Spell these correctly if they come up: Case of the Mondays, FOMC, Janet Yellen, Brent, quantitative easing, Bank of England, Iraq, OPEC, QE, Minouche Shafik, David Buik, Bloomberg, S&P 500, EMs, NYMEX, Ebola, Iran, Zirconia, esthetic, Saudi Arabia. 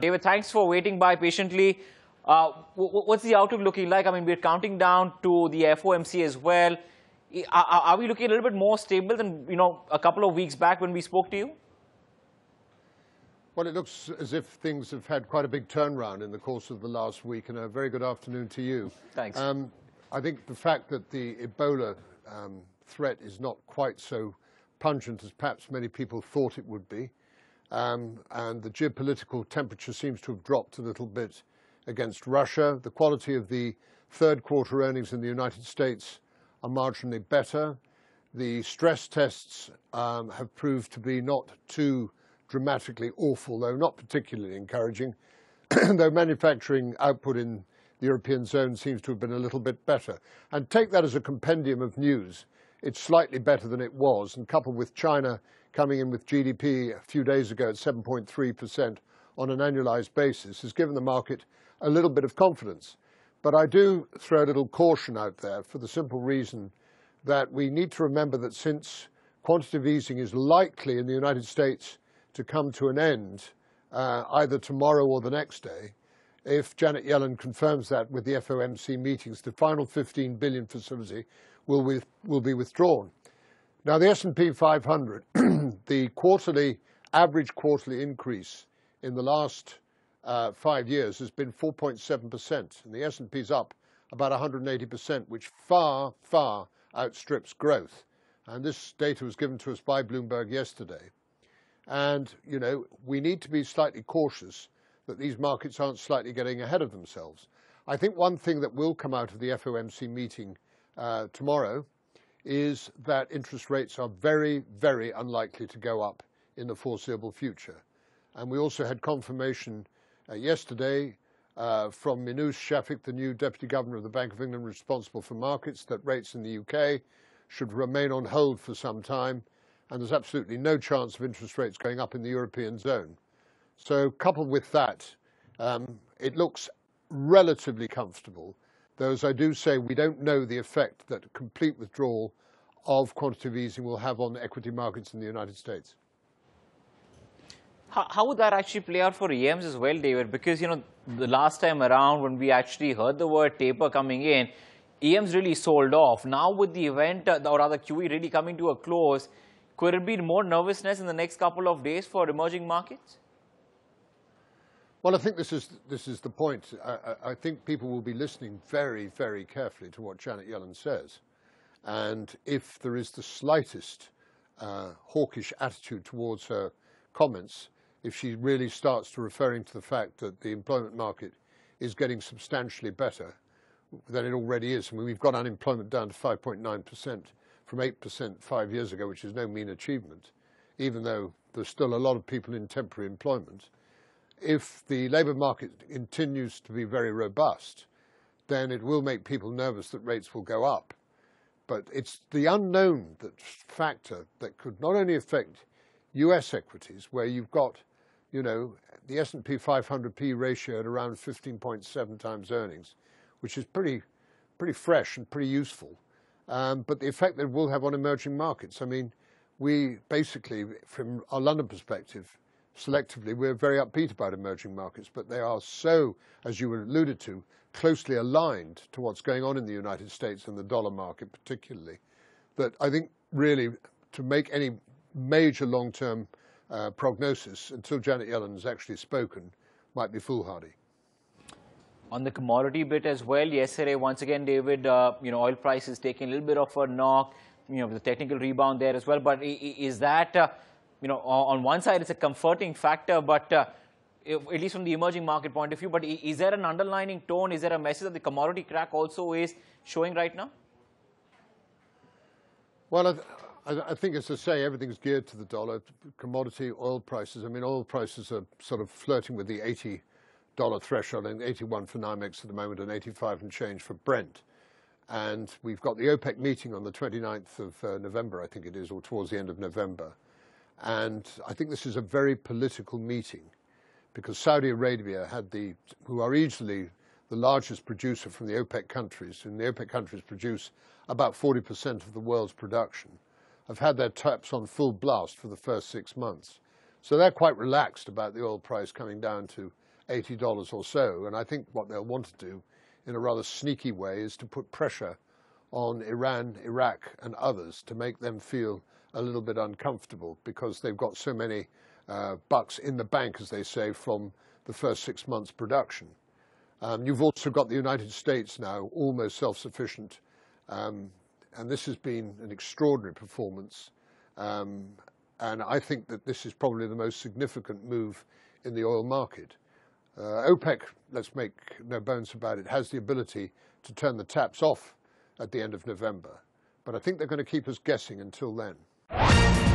David, thanks for waiting by patiently. What's the outlook looking like? I mean, we're counting down to the FOMC as well. Are we looking a little bit more stable than, you know, a couple of weeks back when we spoke to you? Well, it looks as if things have had quite a big turnaround in the course of the last week, and a very good afternoon to you. Thanks. I think the fact that the Ebola threat is not quite so pungent as perhaps many people thought it would be, and the geopolitical temperature seems to have dropped a little bit against Russia. The quality of the third quarter earnings in the United States are marginally better. The stress tests have proved to be not too dramatically awful, though not particularly encouraging, though manufacturing output in the European zone seems to have been a little bit better. And take that as a compendium of news. It's slightly better than it was, and coupled with China coming in with GDP a few days ago at 7.3% on an annualized basis, has given the market a little bit of confidence. But I do throw a little caution out there for the simple reason that we need to remember that since quantitative easing is likely in the United States to come to an end either tomorrow or the next day, if Janet Yellen confirms that with the FOMC meetings, the final $15 billion facility will be withdrawn. Now, the S&P 500, the average quarterly increase in the last 5 years has been 4.7%, and the S&P's up about 180%, which far, far outstrips growth. And this data was given to us by Bloomberg yesterday. And, you know, we need to be slightly cautious that these markets aren't slightly getting ahead of themselves. I think one thing that will come out of the FOMC meeting tomorrow is that interest rates are very, very unlikely to go up in the foreseeable future. And we also had confirmation yesterday from Minouche Shafik, the new Deputy Governor of the Bank of England responsible for markets, that rates in the UK should remain on hold for some time, and there's absolutely no chance of interest rates going up in the European zone. So coupled with that, it looks relatively comfortable, though, as I do say, we don't know the effect that complete withdrawal of quantitative easing will have on equity markets in the United States. How would that actually play out for EMs as well, David? Because, you know, the last time around when we actually heard the word taper coming in, EMs really sold off. Now with the event, or rather QE really coming to a close, could it be more nervousness in the next couple of days for emerging markets? Well, I think this is the point. I think people will be listening very, very carefully to what Janet Yellen says. And if there is the slightest hawkish attitude towards her comments, if she really starts to referring to the fact that the employment market is getting substantially better than it already is. I mean, we've got unemployment down to 5.9% from 8% 5 years ago, which is no mean achievement, even though there's still a lot of people in temporary employment. If the labour market continues to be very robust, then it will make people nervous that rates will go up. But it's the unknown factor that could not only affect US equities, where you've got, you know, the S&P 500 P ratio at around 15.7 times earnings, which is pretty fresh and pretty useful. But the effect that it will have on emerging markets. I mean, we basically, from our London perspective, selectively, we're very upbeat about emerging markets, but they are so, as you alluded to, closely aligned to what's going on in the United States and the dollar market particularly, that I think really to make any major long-term prognosis until Janet Yellen has actually spoken might be foolhardy. On the commodity bit as well, yesterday, once again, David, you know, oil price is taking a little bit of a knock, you know, the technical rebound there as well. But is that, you know, on one side, it's a comforting factor, but at least from the emerging market point of view, but is there an underlining tone? Is there a message that the commodity crack also is showing right now? Well, I think, as I say, everything's geared to the dollar, commodity, oil prices. I mean, oil prices are sort of flirting with the $80 threshold, and 81 for NYMEX at the moment, and 85 and change for Brent. And we've got the OPEC meeting on the 29th of November, I think it is, or towards the end of November. And I think this is a very political meeting, because Saudi Arabia had who are easily the largest producer from the OPEC countries, and the OPEC countries produce about 40% of the world's production, have had their taps on full blast for the first 6 months. So they're quite relaxed about the oil price coming down to $80 or so. And I think what they'll want to do in a rather sneaky way is to put pressure on Iran, Iraq, and others to make them feel a little bit uncomfortable, because they've got so many bucks in the bank, as they say, from the first 6 months' production. You've also got the United States now almost self-sufficient, and this has been an extraordinary performance. And I think that this is probably the most significant move in the oil market. OPEC, let's make no bones about it, has the ability to turn the taps off at the end of November. But I think they're going to keep us guessing until then.